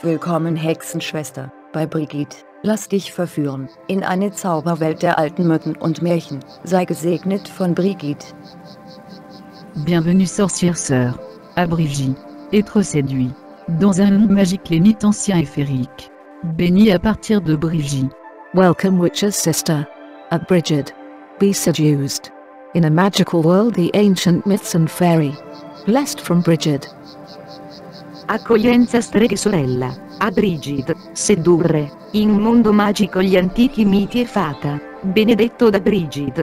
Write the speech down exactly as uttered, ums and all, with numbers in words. Willkommen, Hexenschwester, bei Brighid. Lass dich verführen in eine Zauberwelt der alten Mythen und Märchen. Sei gesegnet von Brighid. Bienvenue, sorcière sœur, à Brighid. Être séduit dans un monde magique, les mythes anciens et féeriques. Béni à partir de Brighid. Welcome, witch's sister, at Brighid. Be seduced in a magical world, the ancient myths and fairy. Blessed from Brighid. Accoglienza strega sorella, a Brighid, sedurre, in un mondo magico gli antichi miti e fata, benedetto da Brighid.